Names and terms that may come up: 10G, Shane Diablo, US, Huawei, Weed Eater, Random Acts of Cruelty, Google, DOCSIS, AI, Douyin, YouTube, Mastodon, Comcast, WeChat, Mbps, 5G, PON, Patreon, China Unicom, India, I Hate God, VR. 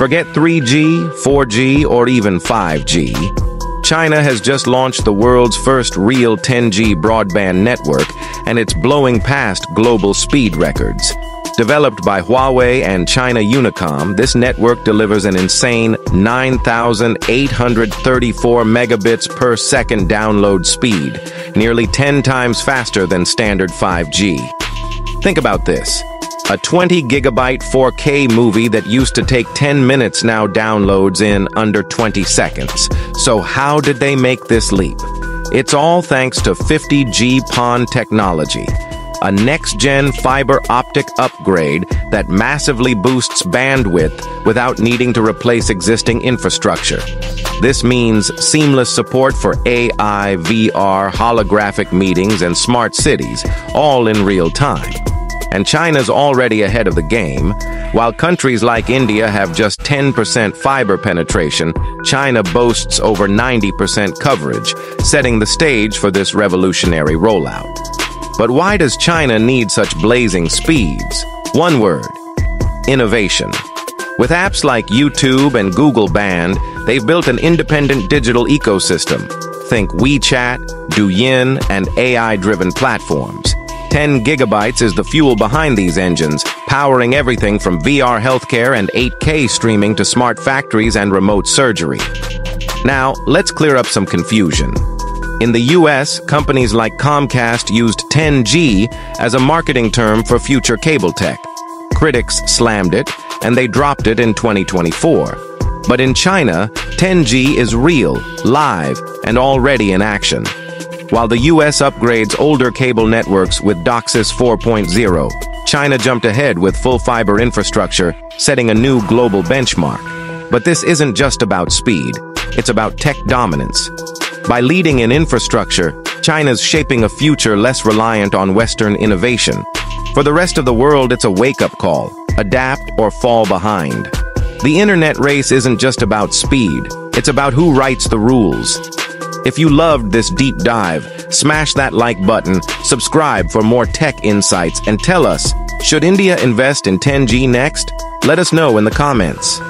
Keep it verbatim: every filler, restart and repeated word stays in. Forget three G, four G, or even five G. China has just launched the world's first real ten G broadband network, and it's blowing past global speed records. Developed by Huawei and China Unicom, this network delivers an insane nine thousand eight hundred thirty-four megabits per second download speed, nearly ten times faster than standard five G. Think about this. A twenty gigabyte four K movie that used to take ten minutes now downloads in under twenty seconds. So how did they make this leap? It's all thanks to fifty G P O N technology, a next-gen fiber optic upgrade that massively boosts bandwidth without needing to replace existing infrastructure. This means seamless support for A I, V R, holographic meetings, and smart cities, all in real time. And China's already ahead of the game. While countries like India have just ten percent fiber penetration, China boasts over ninety percent coverage, setting the stage for this revolutionary rollout. But why does China need such blazing speeds? One word: innovation. With apps like YouTube and Google Band, they've built an independent digital ecosystem. Think WeChat, Douyin, and A I-driven platforms. ten gigabytes is the fuel behind these engines, powering everything from V R healthcare and eight K streaming to smart factories and remote surgery. Now, let's clear up some confusion. In the U S, companies like Comcast used ten G as a marketing term for future cable tech. Critics slammed it, and they dropped it in twenty twenty-four. But in China, ten G is real, live, and already in action. While the U S upgrades older cable networks with DOCSIS four point oh, China jumped ahead with full fiber infrastructure, setting a new global benchmark. But this isn't just about speed. It's about tech dominance. By leading in infrastructure, China's shaping a future less reliant on Western innovation. For the rest of the world, it's a wake-up call: adapt or fall behind. The internet race isn't just about speed, it's about who writes the rules. If you loved this deep dive, smash that like button, subscribe for more tech insights, and tell us, should India invest in ten G next? Let us know in the comments.